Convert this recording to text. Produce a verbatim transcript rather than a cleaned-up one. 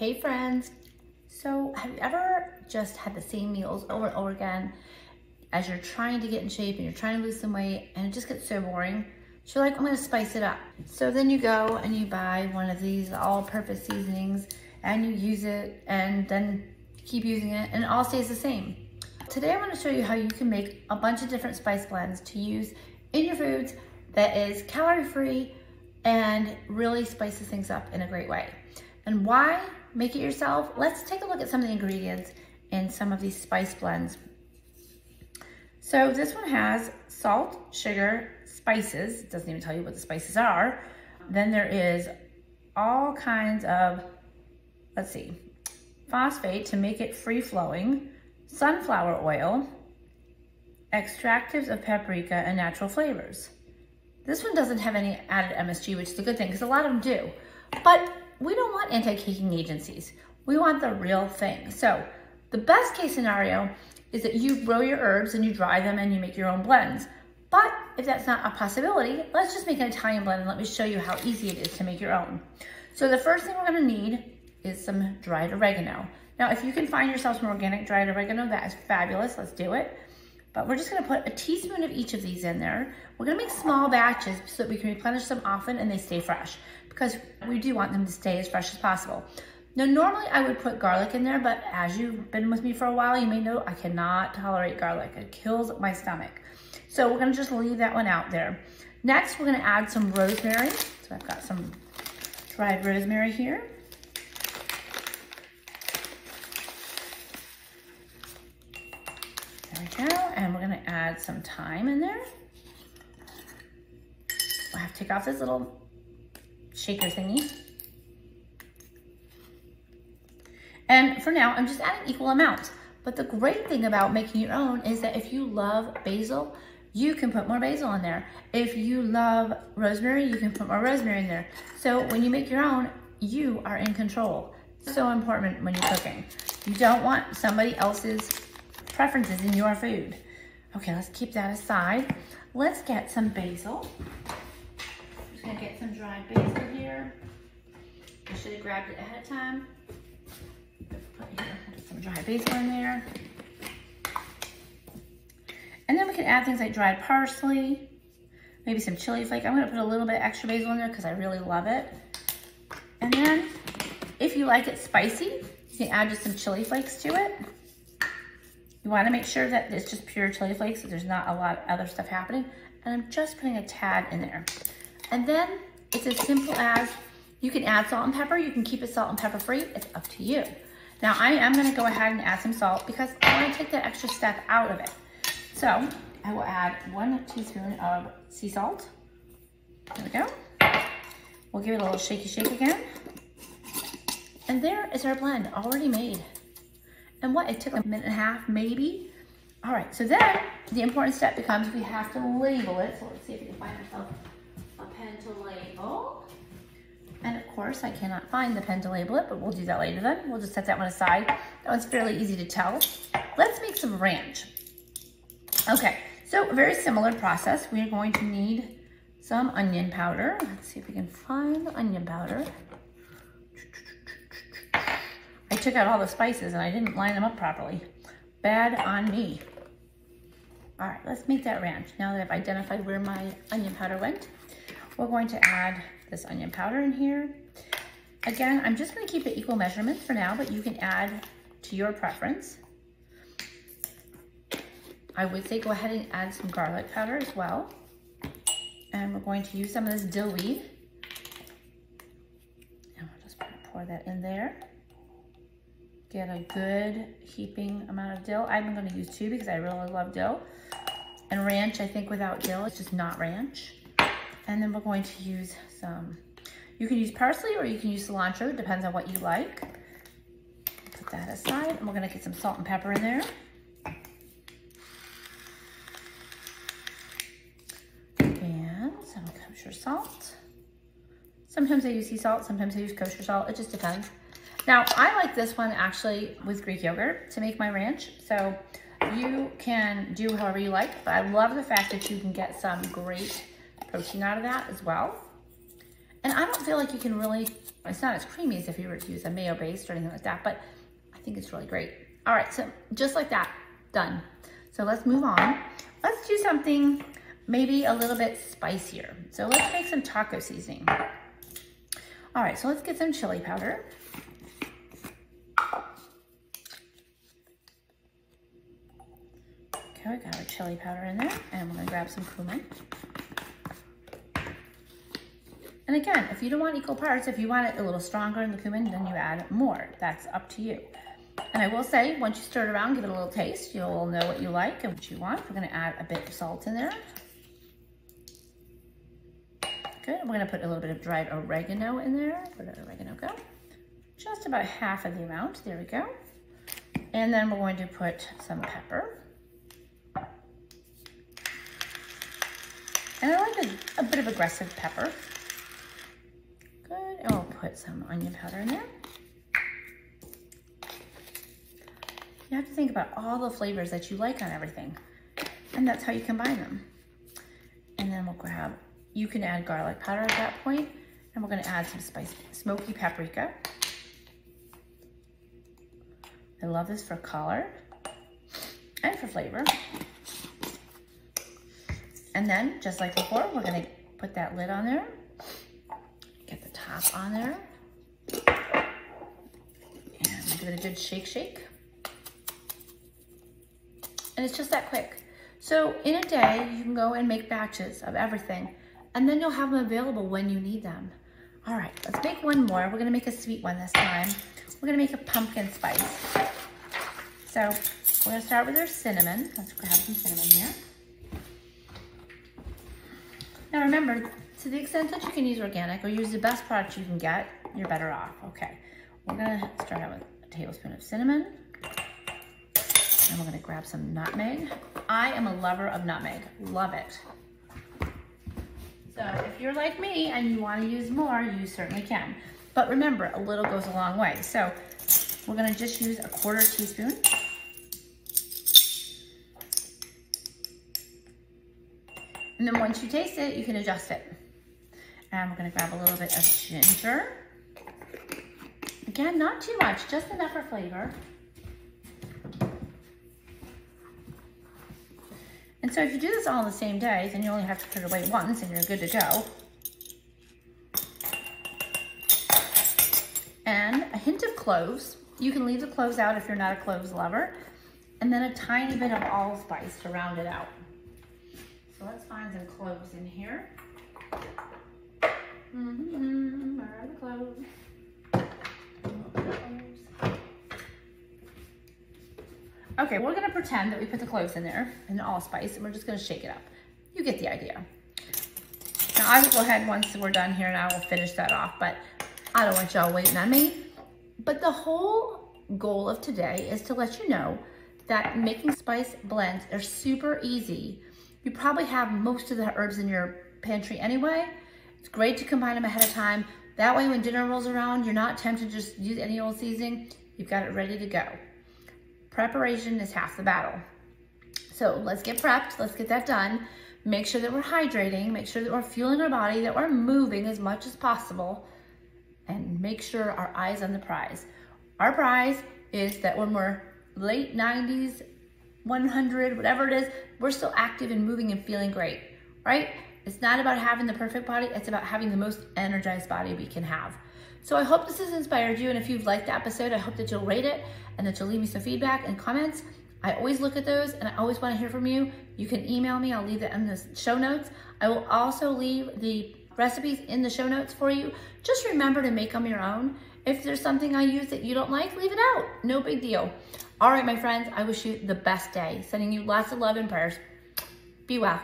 Hey friends, so have you ever just had the same meals over and over again as you're trying to get in shape and you're trying to lose some weight and it just gets so boring? So you're like, I'm gonna spice it up. So then you go and you buy one of these all-purpose seasonings and you use it and then keep using it and it all stays the same. Today I wanna show you how you can make a bunch of different spice blends to use in your foods that is calorie-free and really spices things up in a great way. And why? Make it yourself. Let's take a look at some of the ingredients in some of these spice blends. So this one has salt, sugar, spices. It doesn't even tell you what the spices are. Then there is all kinds of, let's see, phosphate to make it free-flowing, sunflower oil, extractives of paprika, and natural flavors. This one doesn't have any added M S G, which is a good thing because a lot of them do. But we don't want anti-caking agencies. We want the real thing. So the best case scenario is that you grow your herbs and you dry them and you make your own blends. But if that's not a possibility, let's just make an Italian blend and let me show you how easy it is to make your own. So the first thing we're gonna need is some dried oregano. Now, if you can find yourself some organic dried oregano, that is fabulous, let's do it. But we're just gonna put a teaspoon of each of these in there. We're gonna make small batches so that we can replenish them often and they stay fresh, because we do want them to stay as fresh as possible. Now, normally I would put garlic in there, but as you've been with me for a while, you may know I cannot tolerate garlic. It kills my stomach. So we're gonna just leave that one out there. Next, we're gonna add some rosemary. So I've got some dried rosemary here. There we go, and we're gonna add some thyme in there. I have to take off this little shaker thingy. And for now, I'm just adding equal amounts. But the great thing about making your own is that if you love basil, you can put more basil in there. If you love rosemary, you can put more rosemary in there. So when you make your own, you are in control. So important when you're cooking. You don't want somebody else's preferences in your food. Okay, let's keep that aside. Let's get some basil. I'm just gonna get some dried basil here. I should have grabbed it ahead of time. Put here, some dried basil in there. And then we can add things like dried parsley, maybe some chili flake. I'm gonna put a little bit extra basil in there because I really love it. And then if you like it spicy, you can add just some chili flakes to it. You want to make sure that it's just pure chili flakes, so there's not a lot of other stuff happening. And I'm just putting a tad in there. And then it's as simple as you can add salt and pepper. You can keep it salt and pepper free. It's up to you. Now I am going to go ahead and add some salt because I want to take that extra step out of it. So I will add one teaspoon of sea salt. There we go. We'll give it a little shaky shake again. And there is our blend already made. And what, it took a minute and a half, maybe? All right, so then the important step becomes we have to label it. So let's see if we can find ourselves a pen to label. And of course, I cannot find the pen to label it, but we'll do that later then. We'll just set that one aside. That one's fairly easy to tell. Let's make some ranch. Okay, so a very similar process. We are going to need some onion powder. Let's see if we can find the onion powder. I took out all the spices and I didn't line them up properly. Bad on me. All right, let's make that ranch. Now that I've identified where my onion powder went, we're going to add this onion powder in here. Again, I'm just gonna keep it equal measurements for now, but you can add to your preference. I would say go ahead and add some garlic powder as well. And we're going to use some of this dill weed. And we'll just pour that in there. Get a good heaping amount of dill. I'm gonna use two because I really love dill. And ranch, I think without dill, it's just not ranch. And then we're going to use some, you can use parsley or you can use cilantro, depends on what you like. Put that aside and we're gonna get some salt and pepper in there. And some kosher salt. Sometimes I use sea salt, sometimes I use kosher salt, it just depends. Now, I like this one actually with Greek yogurt to make my ranch. So you can do however you like, but I love the fact that you can get some great protein out of that as well. And I don't feel like you can really, it's not as creamy as if you were to use a mayo base or anything like that, but I think it's really great. All right, so just like that, done. So let's move on. Let's do something maybe a little bit spicier. So let's make some taco seasoning. All right, so let's get some chili powder. Okay, we got our chili powder in there, and we're gonna grab some cumin. And again, if you don't want equal parts, if you want it a little stronger in the cumin, then you add more. That's up to you. And I will say, once you stir it around, give it a little taste. You'll know what you like and what you want. We're gonna add a bit of salt in there. Good, we're gonna put a little bit of dried oregano in there. Where did oregano go? Just about half of the amount, there we go. And then we're going to put some pepper. And I like a, a bit of aggressive pepper. Good, and we'll put some onion powder in there. You have to think about all the flavors that you like on everything, and that's how you combine them. And then we'll grab, you can add garlic powder at that point, and we're gonna add some spicy, smoky paprika. I love this for color and for flavor. And then, just like before, we're gonna put that lid on there, get the top on there, and give it a good shake, shake. And it's just that quick. So in a day, you can go and make batches of everything, and then you'll have them available when you need them. All right, let's make one more. We're gonna make a sweet one this time. We're gonna make a pumpkin spice. So we're gonna start with our cinnamon. Let's grab some cinnamon here. Now remember, to the extent that you can use organic or use the best product you can get, you're better off. Okay, we're gonna start out with a tablespoon of cinnamon. And we're gonna grab some nutmeg. I am a lover of nutmeg, love it. So if you're like me and you wanna use more, you certainly can. But remember, a little goes a long way. So we're gonna just use a quarter teaspoon. And then once you taste it, you can adjust it. And we're gonna grab a little bit of ginger. Again, not too much, just enough for flavor. And so if you do this all in the same day, then you only have to put it away once and you're good to go. And a hint of cloves. You can leave the cloves out if you're not a cloves lover. And then a tiny bit of allspice to round it out. So let's find some cloves in here. Mm-hmm, where are the cloves? Okay, we're gonna pretend that we put the cloves in there and the allspice, and we're just gonna shake it up. You get the idea. Now I will go ahead once we're done here and I will finish that off, but I don't want y'all waiting on me. But the whole goal of today is to let you know that making spice blends are super easy. You probably have most of the herbs in your pantry anyway. It's great to combine them ahead of time. That way when dinner rolls around, you're not tempted to just use any old seasoning. You've got it ready to go. Preparation is half the battle. So let's get prepped, let's get that done. Make sure that we're hydrating, make sure that we're fueling our body, that we're moving as much as possible, and make sure our eyes on the prize. Our prize is that when we're late nineties, one hundred, whatever it is, we're still active and moving and feeling great, right? It's not about having the perfect body, it's about having the most energized body we can have. So I hope this has inspired you, and if you've liked the episode, I hope that you'll rate it and that you'll leave me some feedback and comments. I always look at those and I always want to hear from you. You can email me, I'll leave that in the show notes. I will also leave the recipes in the show notes for you. Just remember to make them your own. If there's something I use that you don't like, leave it out, no big deal. All right, my friends, I wish you the best day. Sending you lots of love and prayers. Be well.